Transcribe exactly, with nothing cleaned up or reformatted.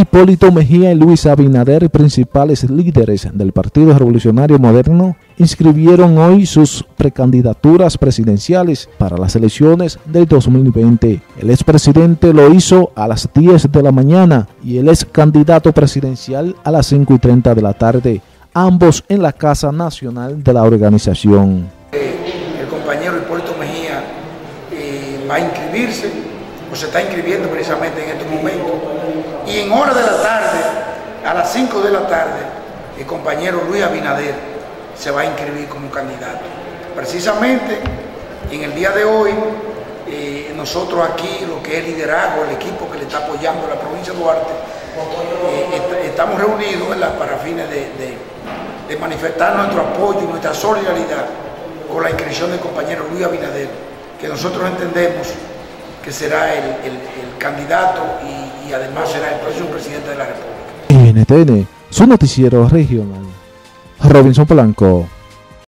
Hipólito Mejía y Luis Abinader, principales líderes del Partido Revolucionario Moderno, inscribieron hoy sus precandidaturas presidenciales para las elecciones del dos mil veinte. El expresidente lo hizo a las diez de la mañana y el excandidato presidencial a las cinco y treinta de la tarde, ambos en la Casa Nacional de la Organización. El compañero Hipólito Mejía eh, va a inscribirse, o se está inscribiendo precisamente en estos momentos, y en hora de la tarde, a las cinco de la tarde, el compañero Luis Abinader se va a inscribir como candidato. Precisamente en el día de hoy, eh, nosotros aquí, lo que es el liderazgo, el equipo que le está apoyando la provincia de Duarte, eh, est estamos reunidos, ¿verdad?, para fines de, de, de manifestar nuestro apoyo y nuestra solidaridad con la inscripción del compañero Luis Abinader, que nosotros entendemos que será el, el, el candidato y, y además será el próximo presidente de la República. N T N, su noticiero regional. Robinson Polanco.